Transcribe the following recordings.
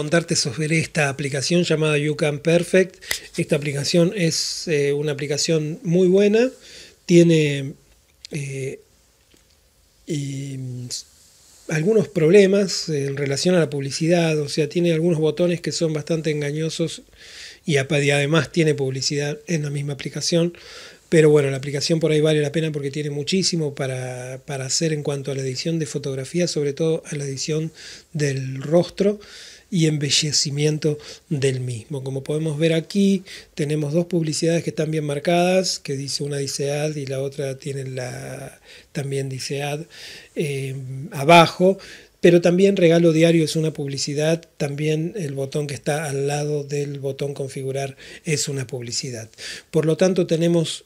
contarte sobre esta aplicación llamada YouCam Perfect. Esta aplicación es una aplicación muy buena. Tiene algunos problemas en relación a la publicidad, o sea, tiene algunos botones que son bastante engañosos y además tiene publicidad en la misma aplicación. Pero bueno, la aplicación por ahí vale la pena porque tiene muchísimo para hacer en cuanto a la edición de fotografía, sobre todo a la edición del rostro y embellecimiento del mismo. Como podemos ver aquí, tenemos dos publicidades que están bien marcadas, que dice, una dice ad y la otra tiene también dice ad abajo, pero también regalo diario es una publicidad, también el botón que está al lado del botón configurar es una publicidad. Por lo tanto, tenemos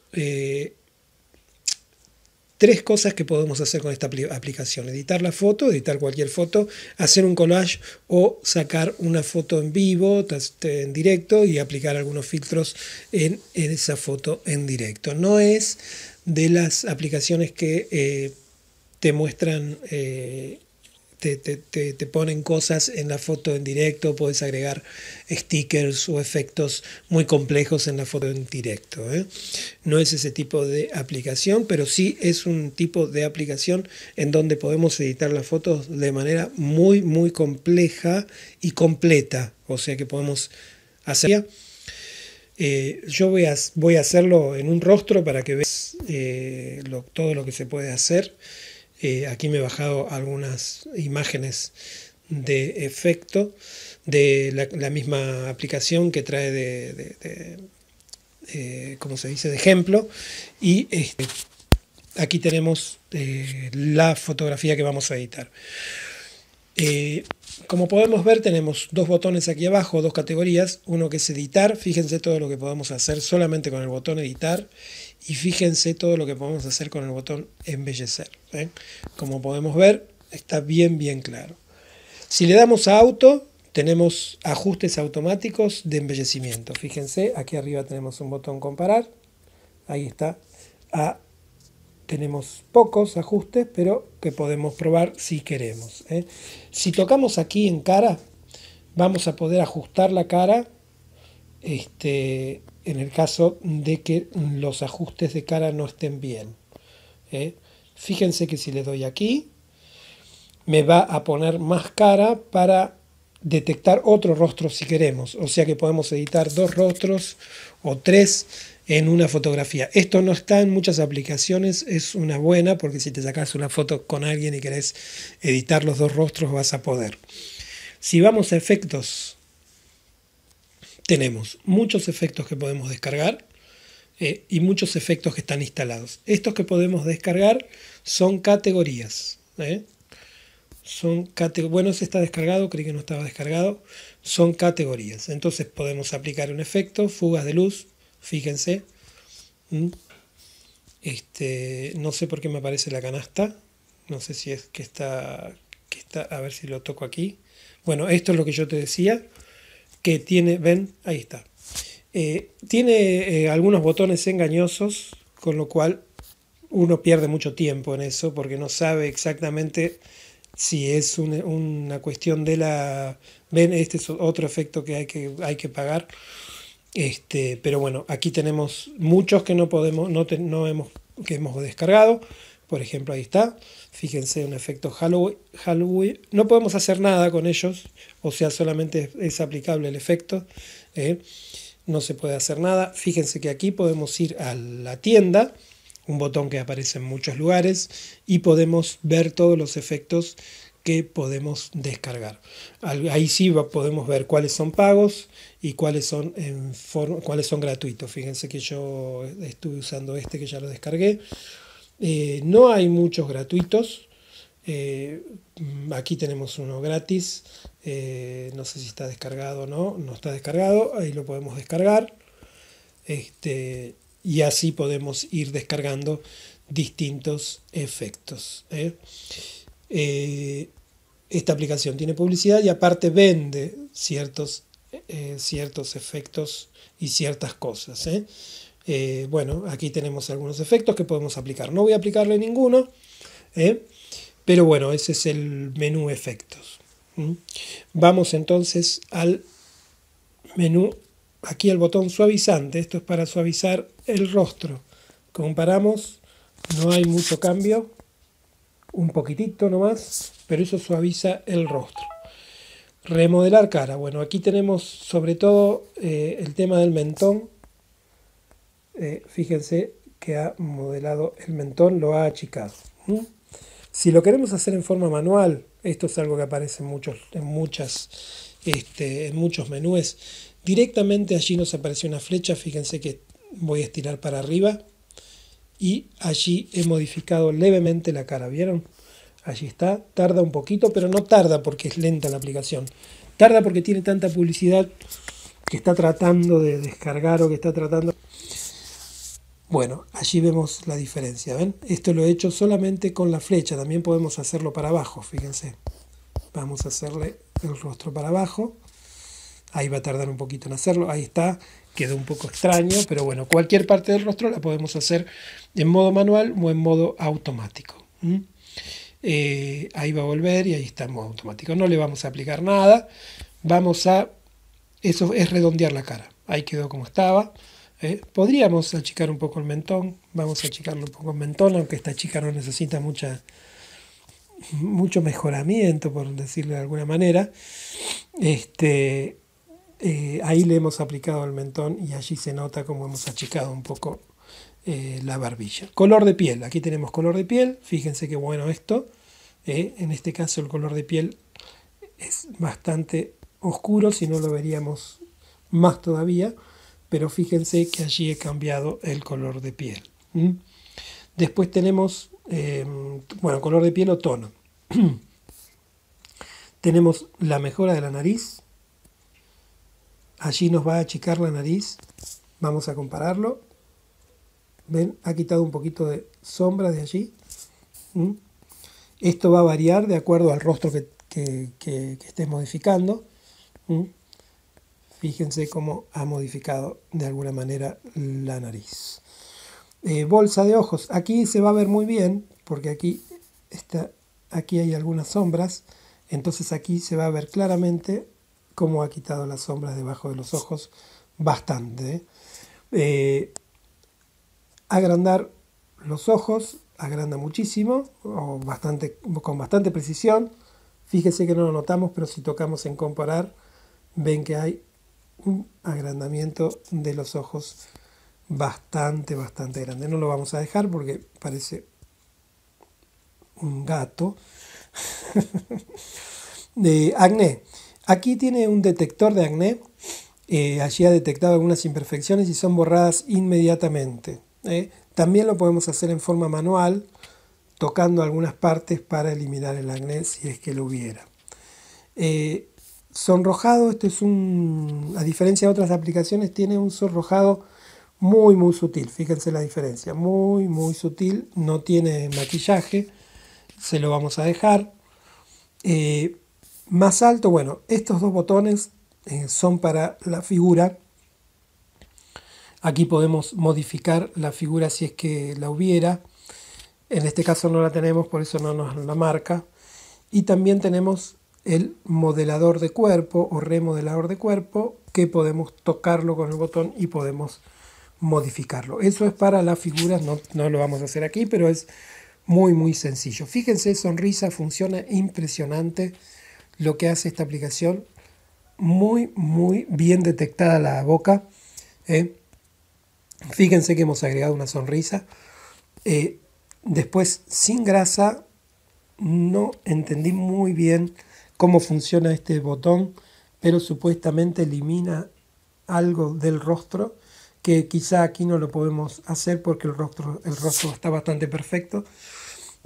tres cosas que podemos hacer con esta aplicación: editar la foto, editar cualquier foto, hacer un collage o sacar una foto en vivo, en directo, y aplicar algunos filtros en esa foto en directo. No es de las aplicaciones que te muestran, te ponen cosas en la foto en directo, puedes agregar stickers o efectos muy complejos en la foto en directo, ¿eh? No es ese tipo de aplicación, pero sí es un tipo de aplicación en donde podemos editar las fotos de manera muy, muy compleja y completa. O sea que podemos hacer... yo voy a hacerlo en un rostro para que veas todo lo que se puede hacer. Aquí me he bajado algunas imágenes de efecto de la misma aplicación que trae ¿cómo se dice?, de ejemplo. Y aquí tenemos la fotografía que vamos a editar. Como podemos ver, tenemos dos botones aquí abajo, dos categorías. Uno que es editar, fíjense todo lo que podemos hacer solamente con el botón editar, y fíjense todo lo que podemos hacer con el botón embellecer, ¿eh? Como podemos ver, está bien, bien claro. Si le damos a auto, tenemos ajustes automáticos de embellecimiento. Fíjense, aquí arriba tenemos un botón comparar, ahí está. Tenemos pocos ajustes, pero que podemos probar si queremos, ¿eh? Si tocamos aquí en cara, vamos a poder ajustar la cara, en el caso de que los ajustes de cara no estén bien, ¿eh? Fíjense que si le doy aquí, me va a poner más cara para detectar otro rostro si queremos. O sea que podemos editar dos rostros o tres en una fotografía. Esto no está en muchas aplicaciones, es una buena, porque si te sacas una foto con alguien y querés editar los dos rostros, vas a poder. Si vamos a efectos, tenemos muchos efectos que podemos descargar y muchos efectos que están instalados. Estos que podemos descargar son categorías, ¿eh? Bueno, ese está descargado, creí que no estaba descargado. Son categorías. Entonces podemos aplicar un efecto, fugas de luz, fíjense. No sé por qué me aparece la canasta. No sé si es que está. A ver si lo toco aquí. Bueno, esto es lo que yo te decía. Que tiene, ven, ahí está. Tiene algunos botones engañosos, con lo cual uno pierde mucho tiempo en eso, porque no sabe exactamente. Si es una cuestión de la... Ven, este es otro efecto que hay que pagar. Pero bueno, aquí tenemos muchos que no hemos descargado. Por ejemplo, ahí está. Fíjense, un efecto Halloween. No podemos hacer nada con ellos. O sea, solamente es aplicable el efecto. No se puede hacer nada. Fíjense que aquí podemos ir a la tienda. Un botón que aparece en muchos lugares, y podemos ver todos los efectos que podemos descargar. Ahí sí podemos ver cuáles son pagos y cuáles son gratuitos. Fíjense que yo estuve usando este que ya lo descargué. No hay muchos gratuitos. Aquí tenemos uno gratis. No sé si está descargado o no. No está descargado. Ahí lo podemos descargar. Y así podemos ir descargando distintos efectos, ¿eh? Esta aplicación tiene publicidad y aparte vende ciertos efectos y ciertas cosas, ¿eh? Bueno, aquí tenemos algunos efectos que podemos aplicar. No voy a aplicarle ninguno, ¿eh? Pero bueno, ese es el menú efectos. Vamos entonces al menú, aquí al botón suavizante. Esto es para suavizar el rostro. Comparamos, no hay mucho cambio, un poquitito nomás, pero eso suaviza el rostro. Remodelar cara. Bueno, aquí tenemos sobre todo el tema del mentón. Fíjense que ha modelado el mentón, lo ha achicado. Si lo queremos hacer en forma manual, esto es algo que aparece en muchos menús, directamente allí nos aparece una flecha. Fíjense que voy a estirar para arriba y allí he modificado levemente la cara, ¿vieron? Allí está, tarda un poquito, pero no tarda porque es lenta la aplicación. Tarda porque tiene tanta publicidad que está tratando de descargar o que está tratando... Bueno, allí vemos la diferencia, ¿ven? Esto lo he hecho solamente con la flecha, también podemos hacerlo para abajo, fíjense. Vamos a hacerle el rostro para abajo, ahí va a tardar un poquito en hacerlo, ahí está, quedó un poco extraño, pero bueno, cualquier parte del rostro la podemos hacer en modo manual o en modo automático. Ahí va a volver y ahí está en modo automático, no le vamos a aplicar nada, vamos a, eso es redondear la cara, ahí quedó como estaba. Podríamos achicar un poco el mentón, vamos a achicarlo un poco el mentón, aunque esta chica no necesita mucho mejoramiento, por decirlo de alguna manera. Ahí le hemos aplicado el mentón y allí se nota como hemos achicado un poco la barbilla. Color de piel, aquí tenemos color de piel, fíjense qué bueno esto. En este caso el color de piel es bastante oscuro, si no lo veríamos más todavía. Pero fíjense que allí he cambiado el color de piel. Después tenemos, bueno, color de piel o tono. Tenemos la mejora de la nariz. Allí nos va a achicar la nariz. Vamos a compararlo. ¿Ven? Ha quitado un poquito de sombra de allí. Esto va a variar de acuerdo al rostro que estés modificando. Fíjense cómo ha modificado de alguna manera la nariz. Bolsa de ojos. Aquí se va a ver muy bien porque aquí hay algunas sombras. Entonces aquí se va a ver claramente cómo ha quitado las sombras debajo de los ojos bastante. Agrandar los ojos. Agranda muchísimo o bastante, con bastante precisión. Fíjense que no lo notamos, pero si tocamos en comparar, ven que hay un agrandamiento de los ojos bastante grande. No lo vamos a dejar porque parece un gato. Acné. Aquí tiene un detector de acné. Allí ha detectado algunas imperfecciones y son borradas inmediatamente. También lo podemos hacer en forma manual, tocando algunas partes para eliminar el acné si es que lo hubiera. Sonrojado, esto es a diferencia de otras aplicaciones, tiene un sonrojado muy sutil. Fíjense la diferencia, muy sutil, no tiene maquillaje, se lo vamos a dejar. Más alto, bueno, estos dos botones son para la figura. Aquí podemos modificar la figura si es que la hubiera. En este caso no la tenemos, por eso no nos la marca. Y también tenemos el modelador de cuerpo o remodelador de cuerpo, que podemos tocarlo con el botón y podemos modificarlo. Eso es para las figuras, no lo vamos a hacer aquí, pero es muy sencillo. Fíjense, sonrisa, funciona impresionante lo que hace esta aplicación. Muy bien detectada la boca. Fíjense que hemos agregado una sonrisa. Después, sin grasa, no entendí muy bien cómo funciona este botón, pero supuestamente elimina algo del rostro, que quizá aquí no lo podemos hacer porque el rostro está bastante perfecto,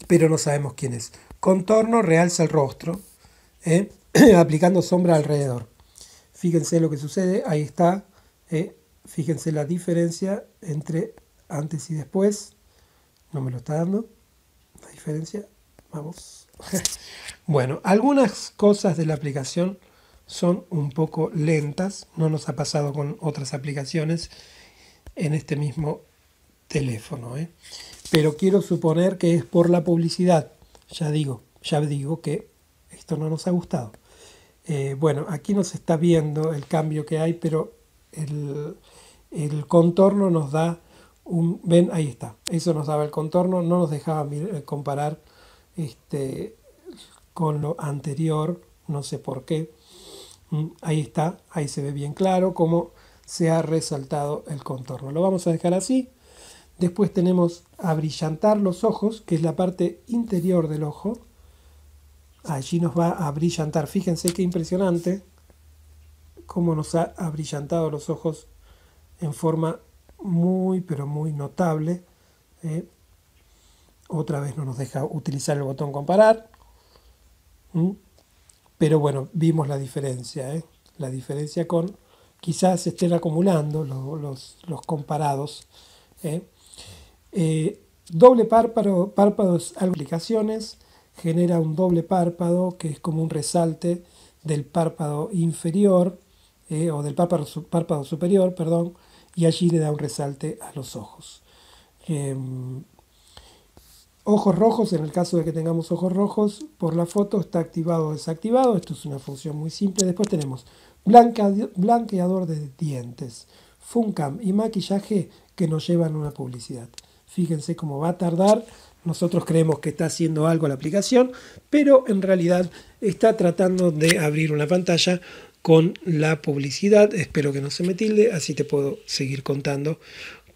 pero no sabemos quién es. Contorno, realza el rostro, aplicando sombra alrededor. Fíjense lo que sucede, ahí está, fíjense la diferencia entre antes y después. No me lo está dando, la diferencia, vamos. Bueno, algunas cosas de la aplicación son un poco lentas, no nos ha pasado con otras aplicaciones en este mismo teléfono, pero quiero suponer que es por la publicidad. Ya digo que esto no nos ha gustado. Bueno, aquí no se está viendo el cambio que hay, pero el contorno nos da un... ¿Ven? Ahí está. Eso nos daba el contorno, no nos dejaba comparar con lo anterior, no sé por qué. Ahí está, ahí se ve bien claro cómo se ha resaltado el contorno. Lo vamos a dejar así. Después tenemos abrillantar los ojos, que es la parte interior del ojo. Allí nos va a abrillantar. Fíjense qué impresionante cómo nos ha abrillantado los ojos en forma muy, pero muy notable. Otra vez no nos deja utilizar el botón comparar. Pero bueno, vimos la diferencia. La diferencia con... Quizás se estén acumulando los comparados. Doble párpado, párpados, aplicaciones. Genera un doble párpado que es como un resalte del párpado inferior o del párpado superior, perdón, y allí le da un resalte a los ojos. Ojos rojos, en el caso de que tengamos ojos rojos, por la foto está activado o desactivado. Esto es una función muy simple. Después tenemos blanqueador de dientes, Funcam y maquillaje que nos llevan a una publicidad. Fíjense cómo va a tardar. Nosotros creemos que está haciendo algo la aplicación, pero en realidad está tratando de abrir una pantalla con la publicidad. Espero que no se me tilde, así te puedo seguir contando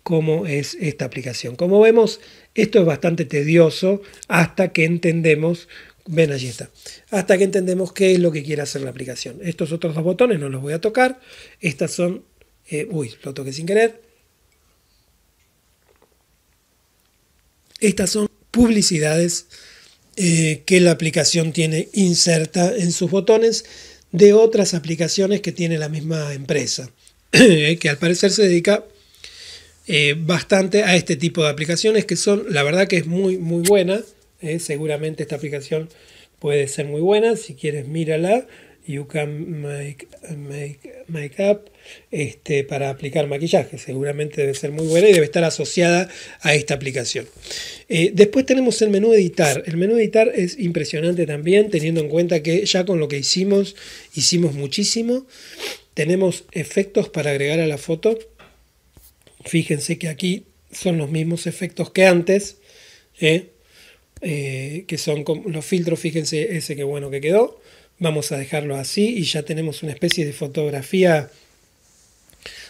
cómo es esta aplicación. Como vemos, esto es bastante tedioso hasta que entendemos, ven allí está, hasta que entendemos qué es lo que quiere hacer la aplicación. Estos otros dos botones no los voy a tocar. Estas son, uy, lo toqué sin querer. Estas son publicidades que la aplicación tiene inserta en sus botones de otras aplicaciones que tiene la misma empresa, que al parecer se dedica bastante a este tipo de aplicaciones, que son, la verdad que es muy, muy buena. Seguramente esta aplicación puede ser muy buena. Si quieres, mírala. YouCam Makeup para aplicar maquillaje. Seguramente debe ser muy buena y debe estar asociada a esta aplicación. Después tenemos el menú editar. El menú editar es impresionante también, teniendo en cuenta que ya con lo que hicimos muchísimo. Tenemos efectos para agregar a la foto. Fíjense que aquí son los mismos efectos que antes, que son los filtros. Fíjense ese que bueno que quedó. Vamos a dejarlo así y ya tenemos una especie de fotografía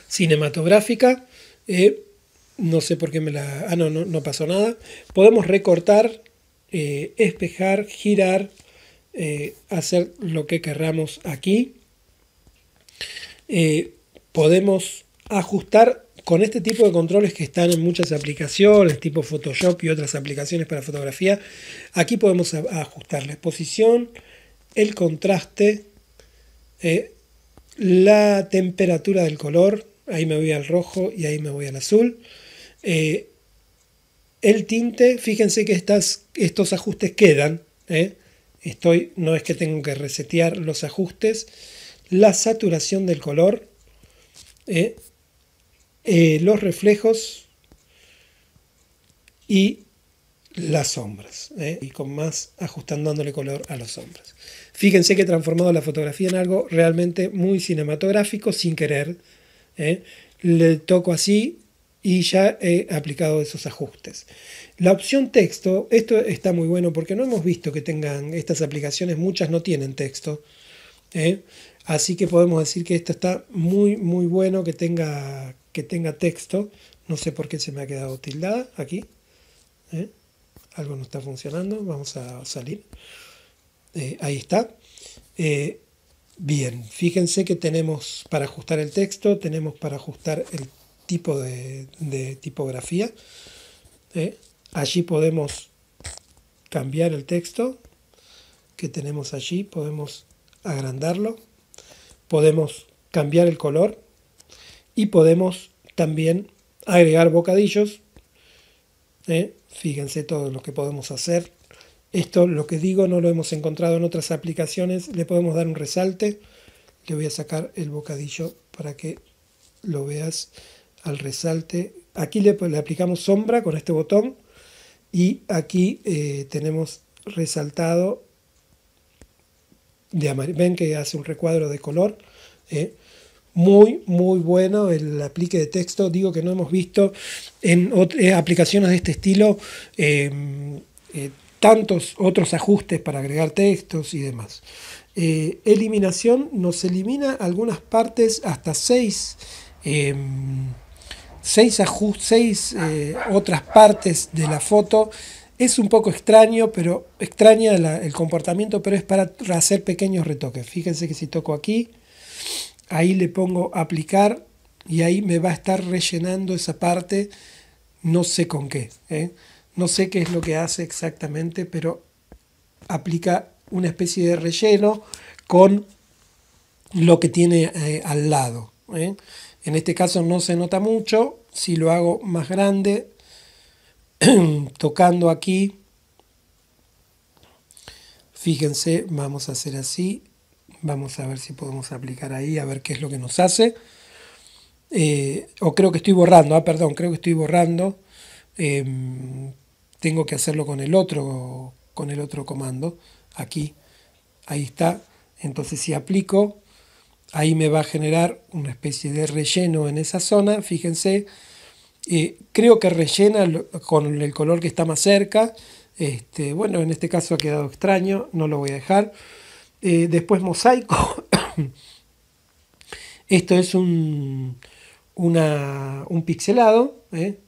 cinematográfica. No sé por qué me la... Ah, no pasó nada. Podemos recortar, espejar, girar, hacer lo que querramos aquí. Podemos ajustar con este tipo de controles que están en muchas aplicaciones, tipo Photoshop y otras aplicaciones para fotografía. Aquí podemos ajustar la exposición, el contraste, la temperatura del color, ahí me voy al rojo y ahí me voy al azul, el tinte. Fíjense que estos ajustes quedan, no es que tengo que resetear los ajustes, la saturación del color, los reflejos y las sombras, y con más ajustando, dándole color a las sombras. Fíjense que he transformado la fotografía en algo realmente muy cinematográfico sin querer. Le toco así y ya he aplicado esos ajustes. La opción texto, esto está muy bueno porque no hemos visto que tengan estas aplicaciones, muchas no tienen texto. Así que podemos decir que esto está muy, muy bueno que tenga texto. No sé por qué se me ha quedado tildada aquí. Algo no está funcionando. Vamos a salir. Ahí está. Bien, fíjense que tenemos para ajustar el texto, tenemos para ajustar el tipo de tipografía. Allí podemos cambiar el texto que tenemos allí, podemos agrandarlo, podemos cambiar el color y podemos también agregar bocadillos. Fíjense todo lo que podemos hacer. Esto, lo que digo, no lo hemos encontrado en otras aplicaciones. Le podemos dar un resalte. Le voy a sacar el bocadillo para que lo veas al resalte. Aquí le aplicamos sombra con este botón. Y aquí tenemos resaltado de amarillo. Ven que hace un recuadro de color. Muy, muy bueno el aplique de texto. Digo que no hemos visto en aplicaciones de este estilo tantos otros ajustes para agregar textos y demás. Eliminación, nos elimina algunas partes hasta 6 otras partes de la foto. Es un poco extraño, pero extraña el comportamiento, pero es para hacer pequeños retoques. Fíjense que si toco aquí, ahí le pongo aplicar y ahí me va a estar rellenando esa parte, no sé con qué, no sé qué es lo que hace exactamente, pero aplica una especie de relleno con lo que tiene al lado. En este caso no se nota mucho. Si lo hago más grande, tocando aquí, fíjense, vamos a hacer así. Vamos a ver si podemos aplicar ahí, a ver qué es lo que nos hace. O creo que estoy borrando, perdón, creo que estoy borrando. Tengo que hacerlo con el otro comando. Aquí, ahí está. Entonces si aplico, ahí me va a generar una especie de relleno en esa zona. Fíjense, creo que rellena con el color que está más cerca. Bueno, en este caso ha quedado extraño, no lo voy a dejar. Después mosaico. Esto es un pixelado,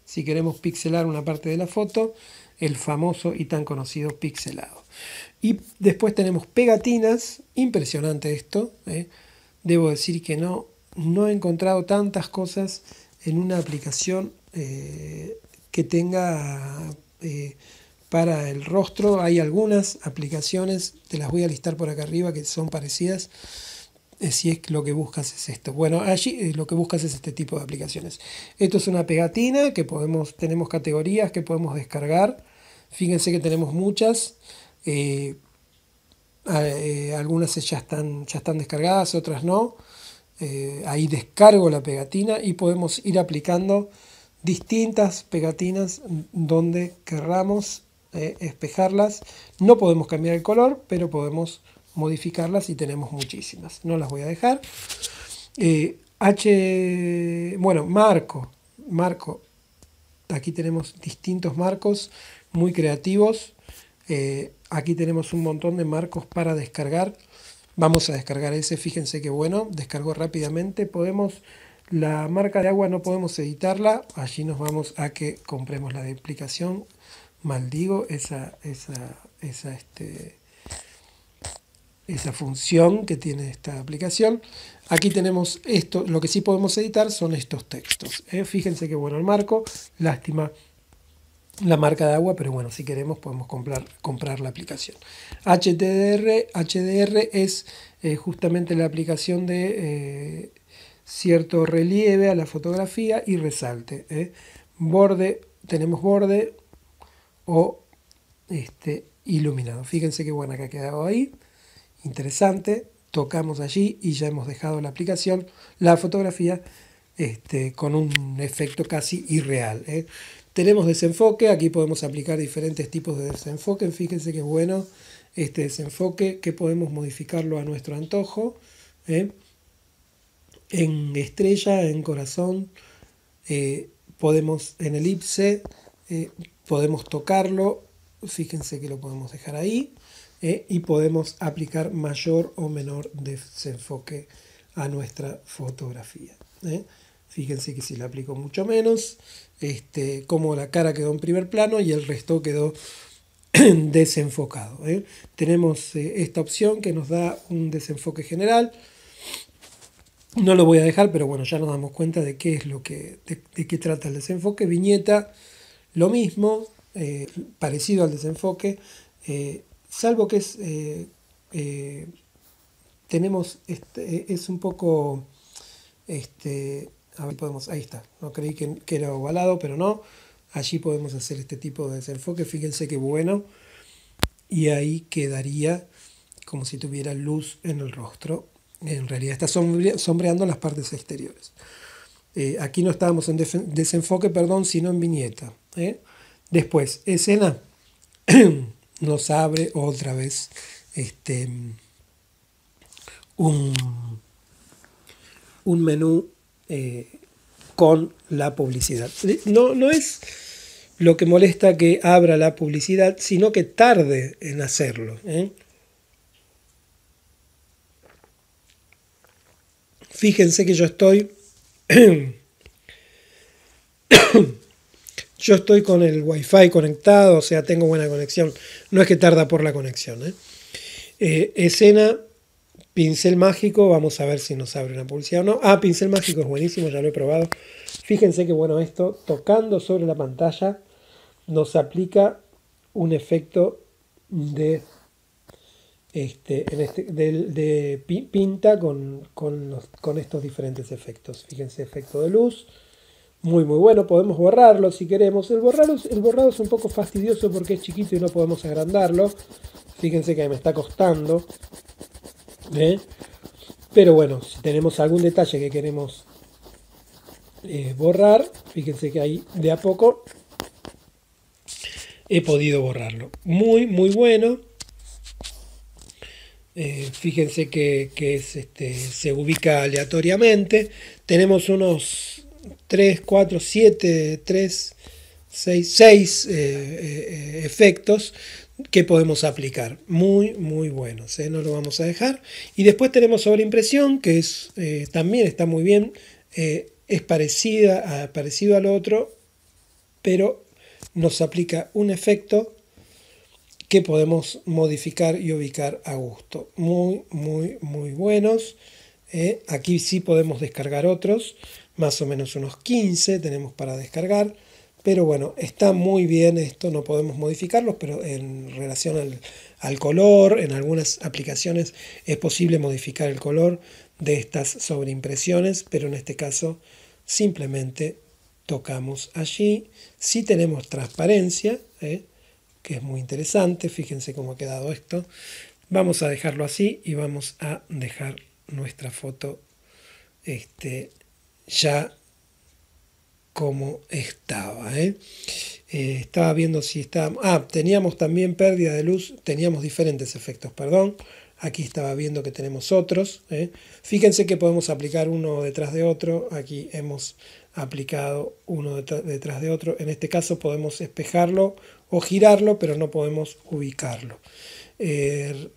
si queremos pixelar una parte de la foto, el famoso y tan conocido pixelado. Y después tenemos pegatinas. Impresionante esto, debo decir que no he encontrado tantas cosas en una aplicación que tenga para el rostro. Hay algunas aplicaciones, te las voy a listar por acá arriba, que son parecidas, si es que lo que buscas es esto. Bueno, allí lo que buscas es este tipo de aplicaciones. Esto es una pegatina que tenemos categorías que podemos descargar. Fíjense que tenemos muchas, algunas ya están descargadas, otras no. Ahí descargo la pegatina y podemos ir aplicando distintas pegatinas donde querramos. Espejarlas, no podemos cambiar el color, pero podemos modificarlas y tenemos muchísimas. No las voy a dejar. Bueno, marco. Aquí tenemos distintos marcos muy creativos. Aquí tenemos un montón de marcos para descargar. Vamos a descargar ese. Fíjense que bueno, descargó rápidamente. La marca de agua no podemos editarla. Allí nos vamos a que compremos la de aplicación. Maldigo esa función que tiene esta aplicación. Aquí tenemos esto, lo que sí podemos editar son estos textos. Fíjense que bueno el marco, lástima la marca de agua, pero bueno, si queremos podemos comprar la aplicación. HDR es justamente la aplicación de cierto relieve a la fotografía y resalte. Borde, tenemos borde o iluminado. Fíjense qué buena que ha quedado ahí, interesante. Tocamos allí y ya hemos dejado la aplicación, la fotografía, con un efecto casi irreal. Tenemos desenfoque, aquí podemos aplicar diferentes tipos de desenfoque. Fíjense qué bueno este desenfoque, que podemos modificarlo a nuestro antojo, en estrella, en corazón, podemos en elipse, podemos tocarlo, fíjense que lo podemos dejar ahí, y podemos aplicar mayor o menor desenfoque a nuestra fotografía. Fíjense que si la aplico mucho menos, como la cara quedó en primer plano y el resto quedó desenfocado. Tenemos esta opción que nos da un desenfoque general. No lo voy a dejar, pero bueno, ya nos damos cuenta de qué es lo que de qué trata el desenfoque. Viñeta, lo mismo, parecido al desenfoque, salvo que es un poco, a ver, podemos, ahí está, no creí que era ovalado, pero no, allí podemos hacer este tipo de desenfoque. Fíjense qué bueno, y ahí quedaría como si tuviera luz en el rostro, en realidad está sombreando las partes exteriores. Aquí no estábamos en desenfoque, perdón, sino en viñeta. Después, escena, nos abre otra vez un menú con la publicidad. No es lo que molesta que abra la publicidad, sino que tarde en hacerlo, ¿eh? Fíjense que yo estoy con el Wi-Fi conectado, o sea, tengo buena conexión. No es que tarda por la conexión, ¿eh? Escena, pincel mágico, vamos a ver si nos abre una publicidad o no. Ah, pincel mágico es buenísimo, ya lo he probado. Fíjense que bueno, esto, tocando sobre la pantalla, nos aplica un efecto de, pinta con estos diferentes efectos. Fíjense, efecto de luz, muy bueno. Podemos borrarlo si queremos. El borrado es un poco fastidioso porque es chiquito y no podemos agrandarlo. Fíjense que me está costando, ¿eh? Pero bueno, si tenemos algún detalle que queremos borrar, fíjense que ahí de a poco he podido borrarlo. Muy bueno. Fíjense que es, se ubica aleatoriamente. Tenemos unos 3, 4, 7, 3, 6, 6 efectos que podemos aplicar. Muy buenos, ¿eh? No lo vamos a dejar. Y después tenemos sobreimpresión, que es, también está muy bien. Es parecido al otro, pero nos aplica un efecto que podemos modificar y ubicar a gusto. Muy buenos. Aquí sí podemos descargar otros, más o menos unos 15 tenemos para descargar. Pero bueno, está muy bien esto, no podemos modificarlos, pero en relación al color, en algunas aplicaciones es posible modificar el color de estas sobreimpresiones, pero en este caso simplemente tocamos allí. Sí tenemos transparencia, que es muy interesante. Fíjense cómo ha quedado esto. Vamos a dejarlo así y vamos a dejar nuestra foto ya como estaba, ¿eh? Estaba viendo si estaba... Ah, teníamos también pérdida de luz, teníamos diferentes efectos, perdón. Aquí estaba viendo que tenemos otros, ¿eh? Fíjense que podemos aplicar uno detrás de otro. Aquí hemos aplicado uno detrás de otro. En este caso podemos espejarlo o girarlo, pero no podemos ubicarlo.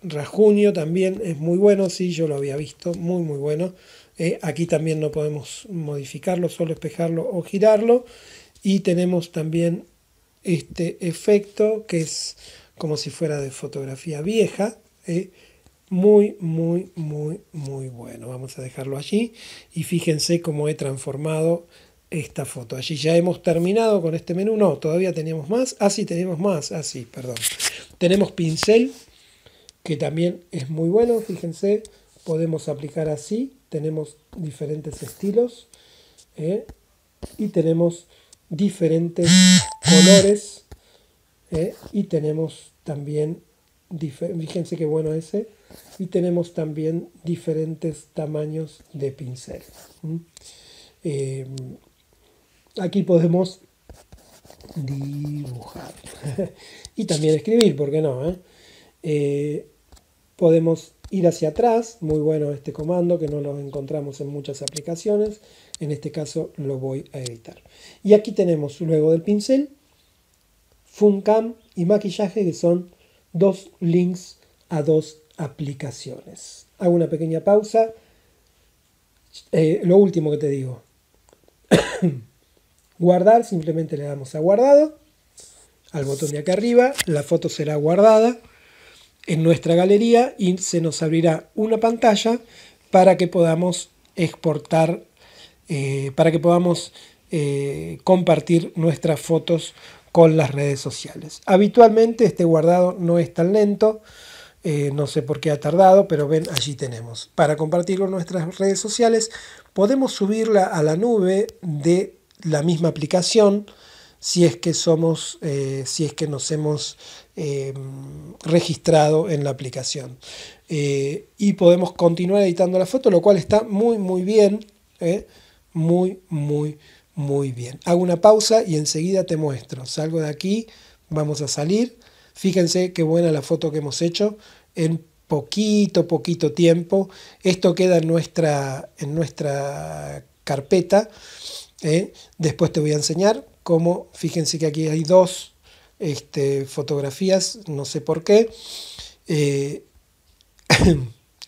Rajuño también es muy bueno, sí, yo lo había visto, muy bueno. Aquí también no podemos modificarlo, solo espejarlo o girarlo. Y tenemos también este efecto que es como si fuera de fotografía vieja. Muy bueno. Vamos a dejarlo allí y fíjense cómo he transformado esta foto. Allí ya hemos terminado con este menú. No, todavía teníamos más. Ah, sí, tenemos más. Ah, sí, perdón. Tenemos pincel, que también es muy bueno. Fíjense, podemos aplicar así. Tenemos diferentes estilos, y tenemos diferentes colores, y tenemos también, fíjense qué bueno ese, y tenemos también diferentes tamaños de pincel. Aquí podemos dibujar y también escribir, ¿por qué no? Podemos ir hacia atrás, muy bueno este comando que no lo encontramos en muchas aplicaciones. En este caso lo voy a evitar. Y aquí tenemos luego del pincel, FunCam y maquillaje, que son dos links a dos aplicaciones. Hago una pequeña pausa. Lo último que te digo. Guardar, simplemente le damos a guardado. Al botón de acá arriba, la foto será guardada en nuestra galería y se nos abrirá una pantalla para que podamos exportar, para que podamos compartir nuestras fotos con las redes sociales. Habitualmente este guardado no es tan lento, no sé por qué ha tardado, pero ven, allí tenemos. Para compartirlo en nuestras redes sociales podemos subirla a la nube de la misma aplicación. Si es que somos, si es que nos hemos registrado en la aplicación, y podemos continuar editando la foto, lo cual está muy bien, muy bien. Hago una pausa y enseguida te muestro. Salgo de aquí, vamos a salir. Fíjense qué buena la foto que hemos hecho en poquito tiempo. Esto queda en nuestra carpeta. Después te voy a enseñar cómo, fíjense que aquí hay dos fotografías, no sé por qué.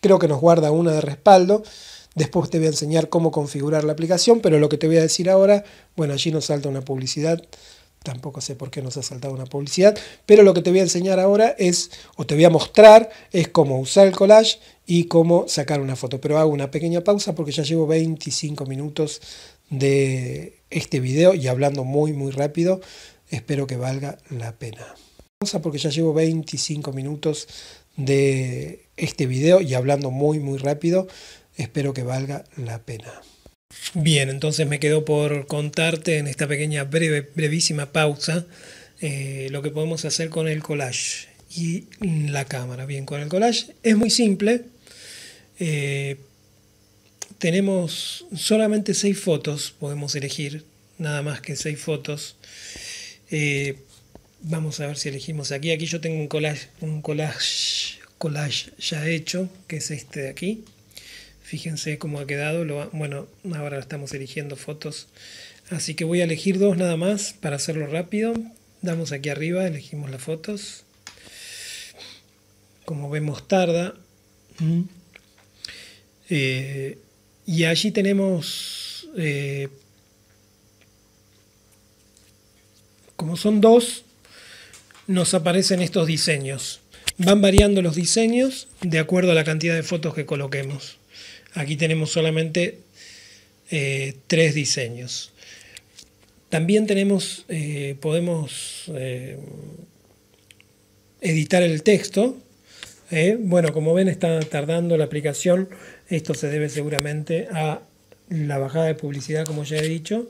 Creo que nos guarda una de respaldo. Después te voy a enseñar cómo configurar la aplicación, pero lo que te voy a decir ahora, bueno, allí nos salta una publicidad, tampoco sé por qué nos ha saltado una publicidad, pero lo que te voy a enseñar ahora es, o te voy a mostrar, es cómo usar el collage y cómo sacar una foto. Pero hago una pequeña pausa porque ya llevo 25 minutos de este video y hablando muy rápido, espero que valga la pena. Pausa porque ya llevo 25 minutos de este video y hablando muy rápido, espero que valga la pena. Bien, entonces me quedo por contarte en esta pequeña brevísima pausa lo que podemos hacer con el collage y la cámara. Bien, con el collage es muy simple. Tenemos solamente 6 fotos, podemos elegir nada más que 6 fotos. Vamos a ver si elegimos aquí. Aquí yo tengo un collage ya hecho, que es este de aquí. Fíjense cómo ha quedado. Bueno, ahora estamos eligiendo fotos. Así que voy a elegir dos nada más para hacerlo rápido. Damos aquí arriba, elegimos las fotos. Como vemos, tarda. Y allí tenemos... como son dos, nos aparecen estos diseños. Van variando los diseños de acuerdo a la cantidad de fotos que coloquemos. Aquí tenemos solamente 3 diseños. También tenemos, podemos editar el texto. Bueno, como ven, está tardando la aplicación. Esto se debe seguramente a la bajada de publicidad, como ya he dicho.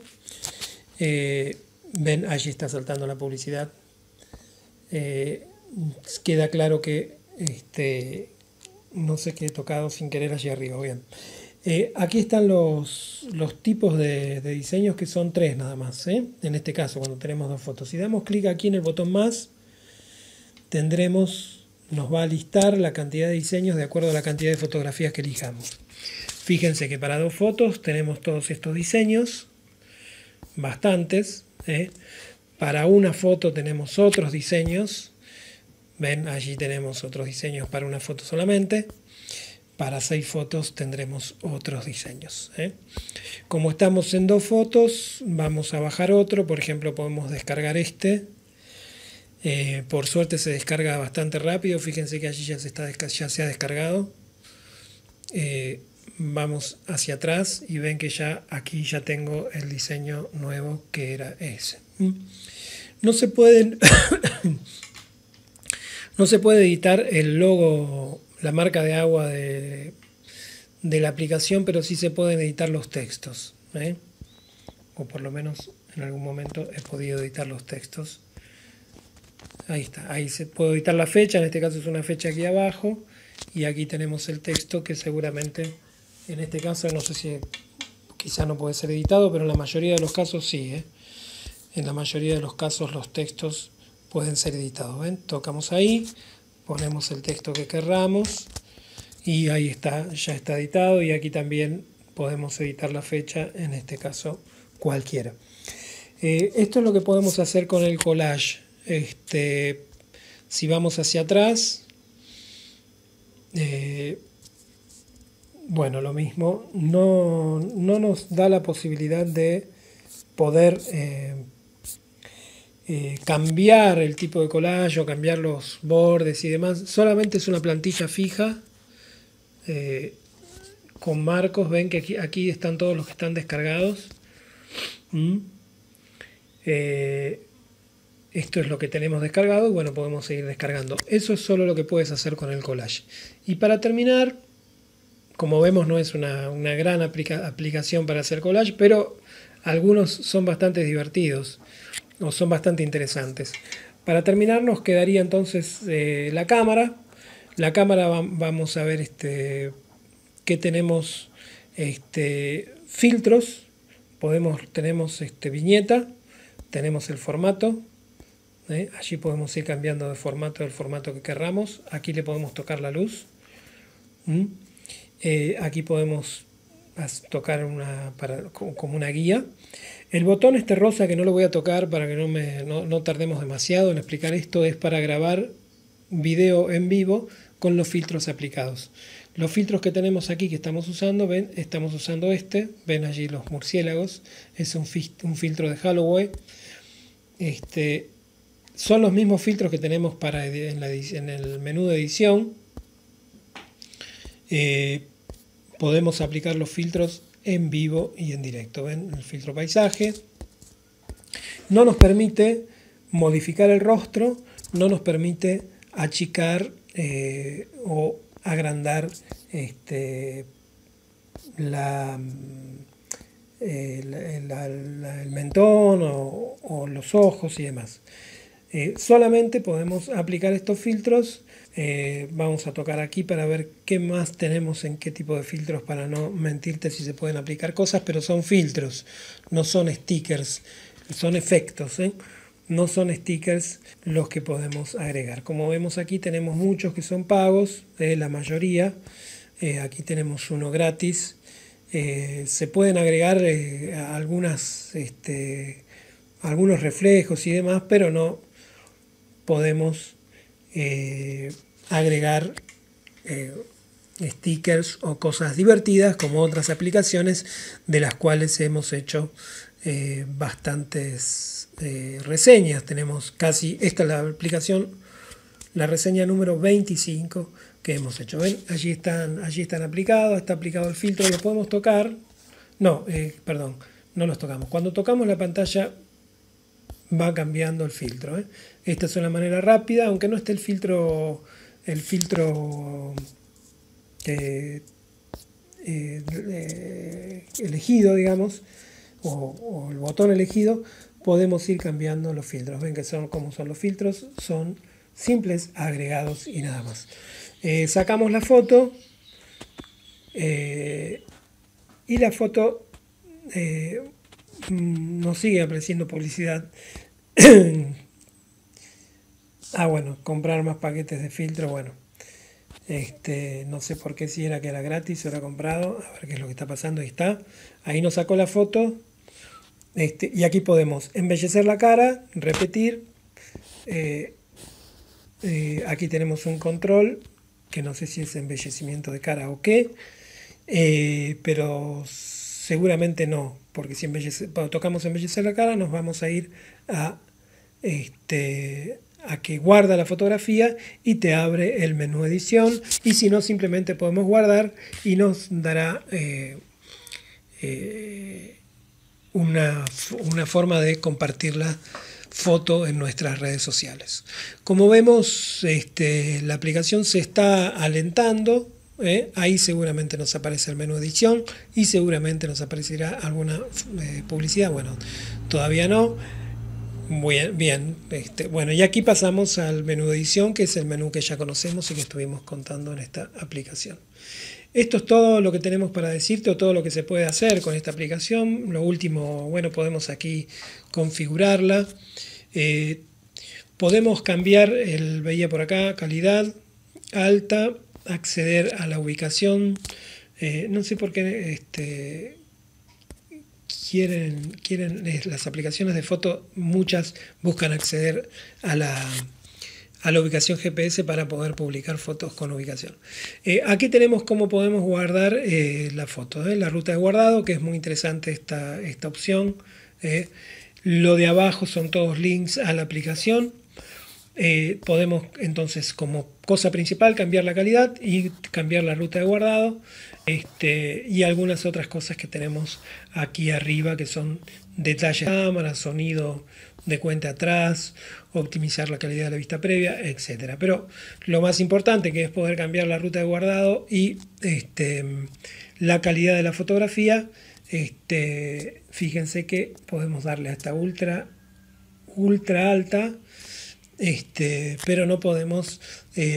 Ven, allí está saltando la publicidad. Queda claro que... no sé qué he tocado sin querer allí arriba, bien. Aquí están los tipos de diseños, que son 3 nada más, en este caso cuando tenemos 2 fotos. Si damos clic aquí en el botón más, nos va a listar la cantidad de diseños de acuerdo a la cantidad de fotografías que elijamos. Fíjense que para 2 fotos tenemos todos estos diseños, bastantes. Para una foto tenemos otros diseños. Ven, allí tenemos otros diseños para una foto solamente. Para 6 fotos tendremos otros diseños. Como estamos en 2 fotos, vamos a bajar otro. Por ejemplo, podemos descargar este. Por suerte se descarga bastante rápido. Fíjense que allí ya se ha descargado. Vamos hacia atrás y ven que ya aquí ya tengo el diseño nuevo, que era ese. No se pueden... No se puede editar el logo, la marca de agua de la aplicación, pero sí se pueden editar los textos. O por lo menos en algún momento he podido editar los textos. Ahí está, ahí se puede editar la fecha, en este caso es una fecha aquí abajo. Y aquí tenemos el texto que seguramente, en este caso, no sé si quizá no puede ser editado, pero en la mayoría de los casos sí. En la mayoría de los casos los textos pueden ser editados. ¿Ven? Tocamos ahí, ponemos el texto que querramos y ahí está, ya está editado. Y aquí también podemos editar la fecha, en este caso cualquiera. Esto es lo que podemos hacer con el collage. Si vamos hacia atrás, bueno, lo mismo, no nos da la posibilidad de poder... cambiar el tipo de collage o cambiar los bordes y demás. Solamente es una plantilla fija con marcos. Ven que aquí están todos los que están descargados. Esto es lo que tenemos descargado y bueno, podemos seguir descargando. Eso es solo lo que puedes hacer con el collage. Y para terminar, como vemos, no es una gran aplicación para hacer collage, pero algunos son bastante divertidos o son bastante interesantes. Para terminar nos quedaría entonces la cámara. La cámara, vamos a ver que tenemos filtros. Tenemos viñeta, tenemos el formato. Allí podemos ir cambiando de formato, el formato que querramos. Aquí le podemos tocar la luz. Aquí podemos tocar como una guía. El botón este rosa, que no lo voy a tocar para que no tardemos demasiado en explicar esto, es para grabar video en vivo con los filtros aplicados. Los filtros que tenemos aquí, que estamos usando, ven, estamos usando este, ven allí los murciélagos, es un filtro de Holloway. Son los mismos filtros que tenemos para en el menú de edición. Podemos aplicar los filtros en vivo y en directo. Ven el filtro paisaje. No nos permite modificar el rostro, no nos permite achicar o agrandar el mentón o los ojos y demás. Solamente podemos aplicar estos filtros. Vamos a tocar aquí para ver qué más tenemos, en qué tipo de filtros, para no mentirte si se pueden aplicar cosas, pero son filtros, no son stickers, son efectos, no son stickers los que podemos agregar. Como vemos aquí tenemos muchos que son pagos, la mayoría. Aquí tenemos uno gratis. Se pueden agregar algunos reflejos y demás, pero no podemos agregar stickers o cosas divertidas como otras aplicaciones de las cuales hemos hecho bastantes reseñas. Tenemos casi, esta es la aplicación, la reseña número 25 que hemos hecho. ¿Ven? Allí están aplicados, está aplicado el filtro, lo podemos tocar. No, perdón, no los tocamos. Cuando tocamos la pantalla va cambiando el filtro, Esta es una manera rápida, aunque no esté el filtro elegido, digamos, o el botón elegido, podemos ir cambiando los filtros. Ven que son como son los filtros, son simples agregados y nada más. Sacamos la foto y la foto nos sigue apareciendo publicidad. Bueno, comprar más paquetes de filtro. Bueno, no sé por qué, si era que era gratis o era comprado. A ver qué es lo que está pasando. Ahí está. Ahí nos sacó la foto. Y aquí podemos embellecer la cara, repetir. Aquí tenemos un control que no sé si es embellecimiento de cara o qué, pero seguramente no, porque si cuando tocamos embellecer la cara nos vamos a ir a que guarda la fotografía y te abre el menú edición, y si no simplemente podemos guardar y nos dará una forma de compartir la foto en nuestras redes sociales. Como vemos, la aplicación se está alentando. Ahí seguramente nos aparece el menú edición y seguramente nos aparecerá alguna publicidad. Bueno, todavía no. Bien. Bueno, y aquí pasamos al menú de edición, que es el menú que ya conocemos y que estuvimos contando en esta aplicación. Esto es todo lo que tenemos para decirte, o todo lo que se puede hacer con esta aplicación. Lo último, bueno, podemos aquí configurarla. Podemos cambiar, veía por acá, calidad alta, acceder a la ubicación. No sé por qué quieren las aplicaciones de foto, muchas buscan acceder a la ubicación GPS para poder publicar fotos con ubicación. Aquí tenemos cómo podemos guardar la foto, la ruta de guardado, que es muy interesante esta opción. Lo de abajo son todos links a la aplicación. Podemos entonces, como cosa principal, cambiar la calidad y cambiar la ruta de guardado, y algunas otras cosas que tenemos aquí arriba, que son detalles de cámara, sonido de cuenta atrás, optimizar la calidad de la vista previa, etcétera. Pero lo más importante, que es poder cambiar la ruta de guardado y la calidad de la fotografía, fíjense que podemos darle hasta ultra alta. Pero no podemos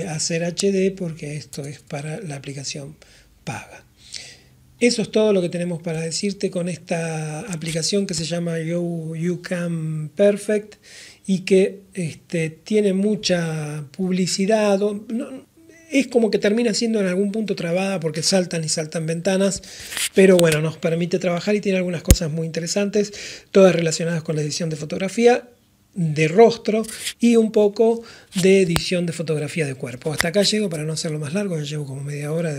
hacer HD, porque esto es para la aplicación paga. Eso es todo lo que tenemos para decirte con esta aplicación que se llama YouCam Perfect, y que tiene mucha publicidad. es como que termina siendo en algún punto trabada porque saltan y saltan ventanas, pero bueno, nos permite trabajar y tiene algunas cosas muy interesantes, todas relacionadas con la edición de fotografía de rostro y un poco de edición de fotografía de cuerpo. Hasta acá llego para no hacerlo más largo, ya llevo como media hora,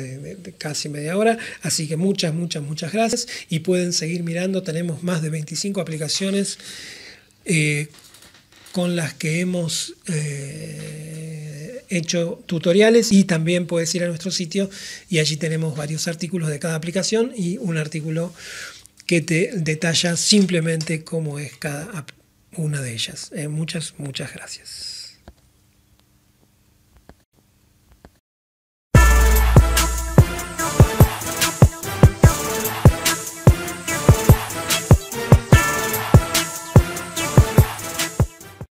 casi media hora, así que muchas gracias y pueden seguir mirando, tenemos más de 25 aplicaciones con las que hemos hecho tutoriales y también puedes ir a nuestro sitio y allí tenemos varios artículos de cada aplicación y un artículo que te detalla simplemente cómo es cada aplicación. Una de ellas. Muchas gracias.